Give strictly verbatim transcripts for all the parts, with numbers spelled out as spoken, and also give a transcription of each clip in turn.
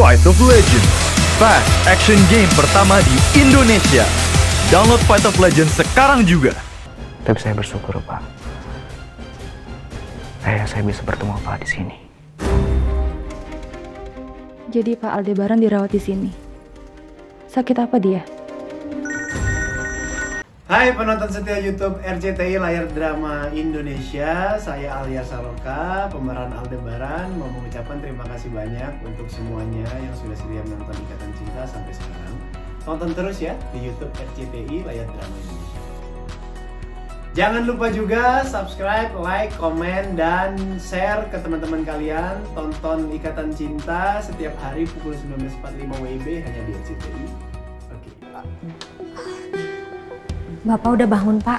Fight of Legend, fast action game pertama di Indonesia. Download Fight of Legend sekarang juga. Tapi saya bersyukur, Pak. Eh, saya bisa bertemu Pak di sini. Jadi Pak Aldebaran dirawat di sini. Sakit apa dia? Hai penonton setia YouTube R C T I Layar Drama Indonesia, saya Arya Saloka, pemeran Aldebaran, mau mengucapkan terima kasih banyak untuk semuanya yang sudah setia menonton Ikatan Cinta sampai sekarang. Tonton terus ya di YouTube R C T I Layar Drama Indonesia. Jangan lupa juga subscribe, like, komen, dan share ke teman-teman kalian. Tonton Ikatan Cinta setiap hari pukul sembilan belas empat puluh lima W I B hanya di R C T I. Oke. Bapak udah bangun, Pak.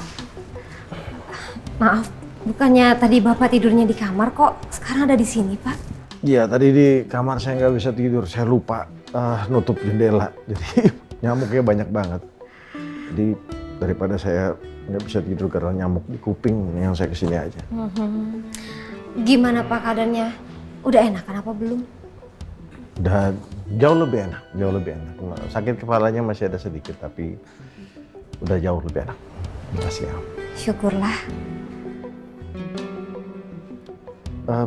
Maaf, bukannya tadi Bapak tidurnya di kamar kok, sekarang ada di sini, Pak. Iya, tadi di kamar saya nggak bisa tidur, saya lupa uh, nutup jendela. Jadi nyamuknya banyak banget. Jadi daripada saya nggak bisa tidur karena nyamuk di kuping, yang saya kesini aja. Gimana Pak keadaannya? Udah enakan apa belum? Udah jauh lebih enak, jauh lebih enak. Sakit kepalanya masih ada sedikit, tapi udah jauh lebih enak. Terima kasih ya. Syukurlah. Uh,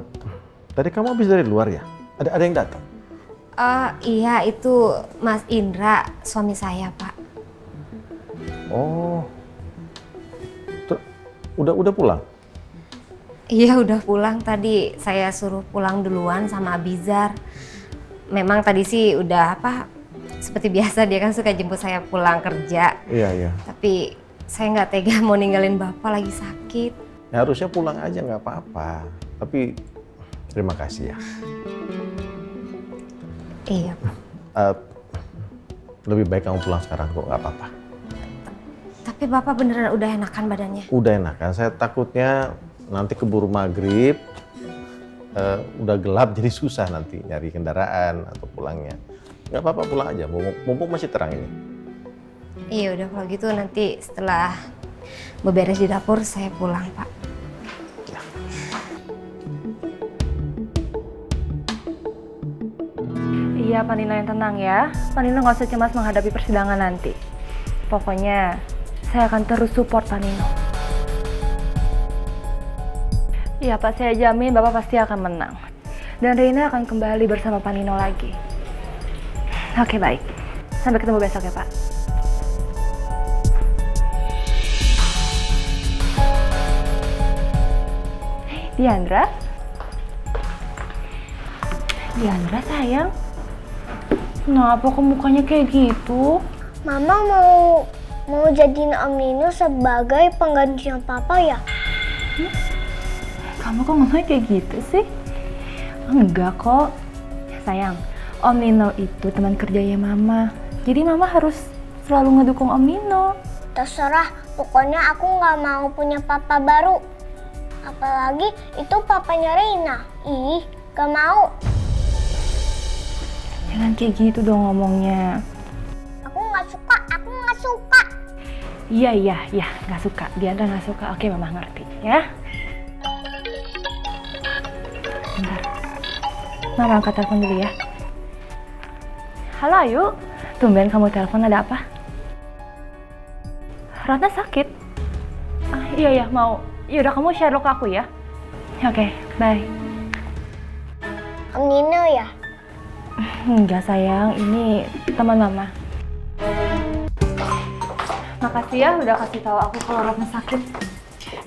tadi kamu habis dari luar ya? Ada ada yang datang? Uh, iya, itu Mas Indra, suami saya, Pak. Oh. Tuh, udah udah pulang? Iya, udah pulang. Tadi saya suruh pulang duluan sama Bizar. Memang tadi sih udah apa? Seperti biasa dia kan suka jemput saya pulang kerja. Iya, iya. Tapi saya nggak tega mau ninggalin Bapak lagi sakit. Ya, harusnya pulang aja nggak apa-apa. Tapi terima kasih ya. Iya. Uh, lebih baik kamu pulang sekarang kok, nggak apa-apa. Tapi Bapak beneran udah enakan badannya? Udah enakan. Saya takutnya nanti keburu maghrib, uh, udah gelap jadi susah nanti nyari kendaraan atau pulangnya. Gak apa-apa, pulang aja, mumpung masih terang ini. Iya udah, kalau gitu nanti setelah beberes di dapur saya pulang, Pak. Ya. Iya, Panino yang tenang ya. Panino gak usah cemas menghadapi persidangan nanti. Pokoknya saya akan terus support Panino. Iya Pak, saya jamin Bapak pasti akan menang. Dan Reina akan kembali bersama Panino lagi. Oke, baik. Sampai ketemu besok ya, Pak. Diandra? Diandra, sayang. Kenapa kok mukanya kayak gitu? Mama mau mau jadiin Om Nino sebagai penggantian Papa ya? Hmm? Kamu kok ngomong kayak gitu sih? Enggak kok, sayang. Om Nino itu teman kerjanya Mama, jadi Mama harus selalu ngedukung Om Nino. Terserah, pokoknya aku nggak mau punya papa baru. Apalagi itu papanya Reina. Ih, nggak mau. Jangan kayak gitu dong ngomongnya. Aku nggak suka, aku nggak suka. Iya, iya, iya, nggak suka. Diandra nggak suka. Oke, Mama ngerti ya. Bentar. Mama angkat telepon dulu ya. Halo Ayu, tumben kamu telepon, ada apa? Ratna sakit? Ah, iya ya mau. Yaudah kamu share ke aku ya. Oke, okay, bye. Om Nino ya? Enggak sayang, ini teman Mama. Makasih ya udah kasih tahu aku kalau Ratna sakit.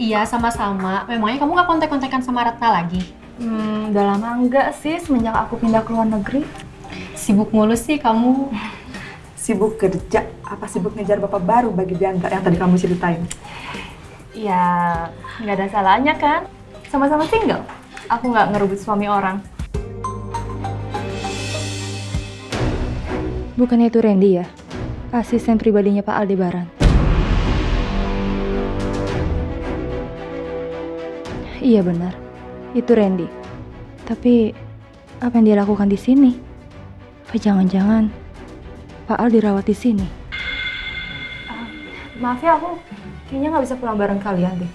Iya sama-sama. Memangnya kamu nggak kontak-kontakan sama Ratna lagi? Hmm, udah lama enggak sih semenjak aku pindah ke luar negeri. Sibuk mulu sih kamu. Sibuk kerja, apa sibuk ngejar bapak baru bagi Diandra yang tadi kamu ceritain? Ya, nggak ada salahnya kan? Sama-sama single. Aku nggak ngerebut suami orang. Bukannya itu Randy ya? Asisten pribadinya Pak Aldebaran. Iya benar, itu Randy. Tapi, apa yang dia lakukan di sini? Pak, jangan-jangan Pak Al dirawat di sini. Uh, maaf ya, aku kayaknya nggak bisa pulang bareng kalian deh.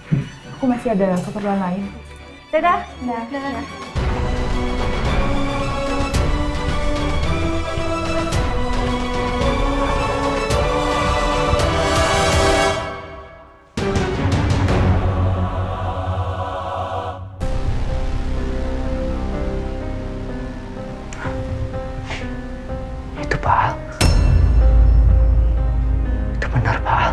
Aku masih ada keperluan lain. Dadah. Dadah. Dadah. Dadah. Pak Al. Itu benar, Pak Al.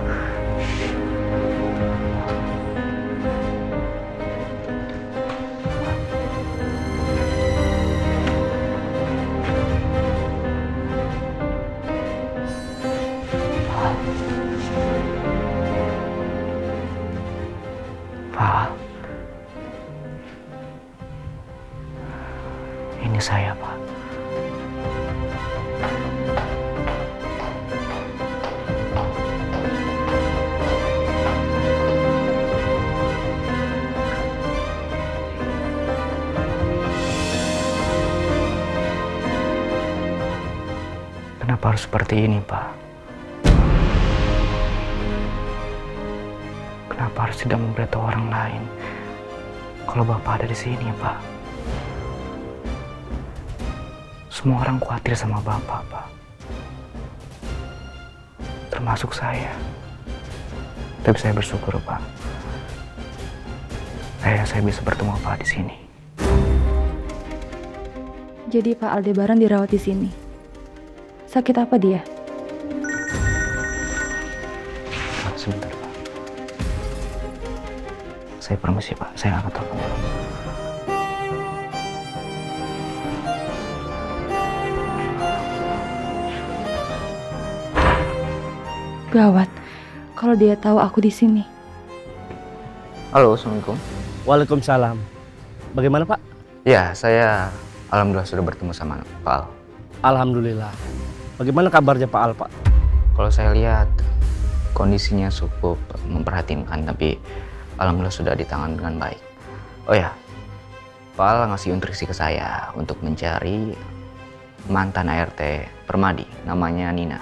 Saya, Pak. Kenapa harus seperti ini, Pak? Kenapa harus tidak memberitahu orang lain kalau Bapak ada di sini, Pak? Semua orang khawatir sama Bapak, Pak. Termasuk saya. Tapi saya bersyukur, Pak. Saya, saya bisa bertemu Pak di sini. Jadi Pak Aldebaran dirawat di sini. Sakit apa dia? Pak, sebentar, Pak. Saya permisi, Pak. Saya angkat telepon. Gawat, kalau dia tahu aku di sini. Halo, assalamualaikum. Waalaikumsalam. Bagaimana, Pak? Ya, saya alhamdulillah sudah bertemu sama Pak Al. Alhamdulillah. Bagaimana kabarnya Pak Al, Pak? Kalau saya lihat kondisinya cukup memprihatinkan, tapi alhamdulillah sudah ditangani dengan baik. Oh ya, Pak Al ngasih instruksi ke saya untuk mencari mantan A R T Permadi, namanya Nina.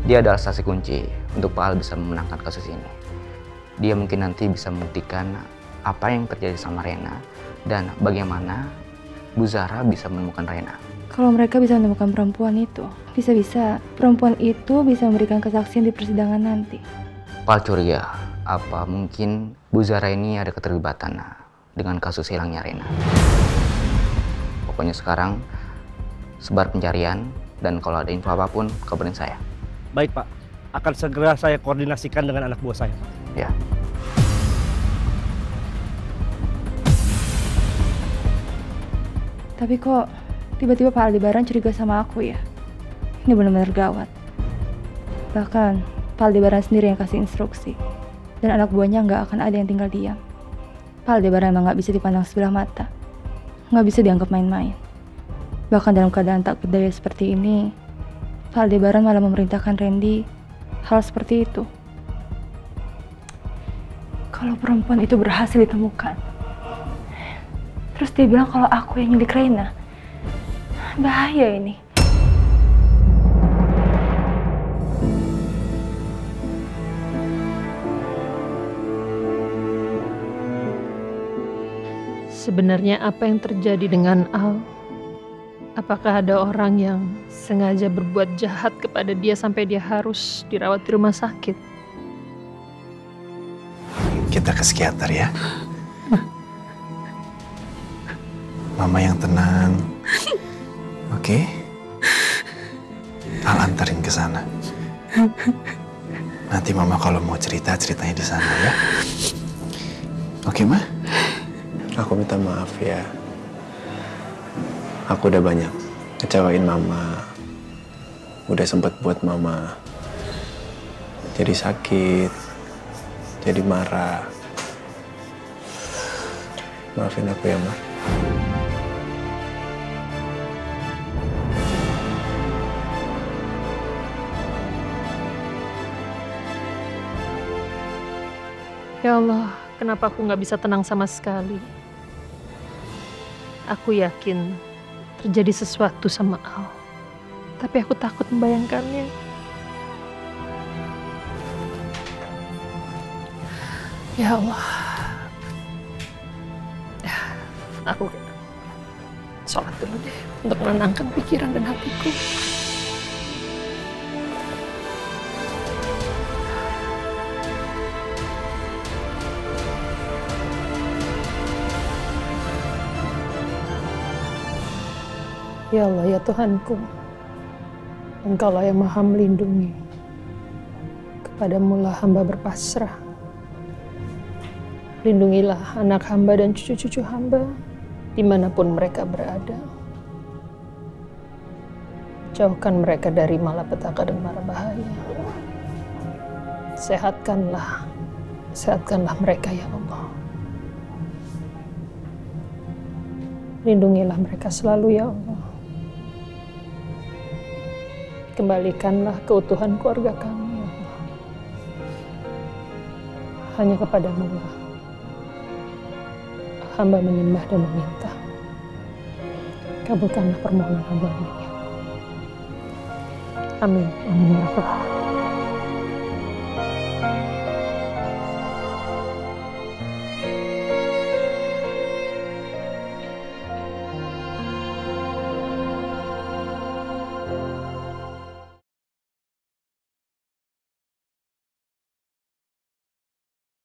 Dia adalah saksi kunci untuk Pak Al bisa memenangkan kasus ini. Dia mungkin nanti bisa membuktikan apa yang terjadi sama Rena dan bagaimana Bu Sarah bisa menemukan Rena. Kalau mereka bisa menemukan perempuan itu, bisa-bisa perempuan itu bisa memberikan kesaksian di persidangan nanti. Pak curiga, apa mungkin Bu Sarah ini ada keterlibatan dengan kasus hilangnya Rena. Pokoknya sekarang sebar pencarian dan kalau ada info apapun kabarin saya. Baik, Pak. Akan segera saya koordinasikan dengan anak buah saya, Pak. Ya. Tapi kok tiba-tiba Pak Aldebaran curiga sama aku ya? Ini benar-benar gawat. Bahkan Pak Aldebaran sendiri yang kasih instruksi. Dan anak buahnya nggak akan ada yang tinggal diam. Pak Aldebaran emang nggak bisa dipandang sebelah mata. Nggak bisa dianggap main-main. Bahkan dalam keadaan tak berdaya seperti ini, Pak Aldebaran malah memerintahkan Randy hal seperti itu. Kalau perempuan itu berhasil ditemukan, terus dia bilang kalau aku yang nyelik Reina, bahaya ini. Sebenarnya apa yang terjadi dengan Al? Apakah ada orang yang sengaja berbuat jahat kepada dia sampai dia harus dirawat di rumah sakit? Kita ke psikiater ya. Mama yang tenang. Oke? Okay? Al antarin ke sana. Nanti Mama kalau mau cerita, ceritanya di sana ya. Oke, okay, Ma? Aku minta maaf ya. Aku udah banyak kecewain Mama, udah sempat buat Mama jadi sakit, jadi marah. Maafin aku ya, Ma. Ya Allah, kenapa aku nggak bisa tenang sama sekali? Aku yakin terjadi sesuatu sama Al, tapi aku takut membayangkannya. Ya Allah, aku sholat dulu deh untuk menenangkan pikiran dan hatiku. Ya Allah, ya Tuhanku, Engkaulah yang Maha melindungi. Kepadamulah hamba berpasrah. Lindungilah anak hamba dan cucu-cucu hamba dimanapun mereka berada. Jauhkan mereka dari malapetaka dan mara bahaya. Sehatkanlah, sehatkanlah mereka ya Allah. Lindungilah mereka selalu ya Allah. Kembalikanlah keutuhan keluarga kami ya Allah. Hanya kepadamu lah hamba menyembah dan meminta. Kabulkanlah permohonan hamba ini. Amin. Amin.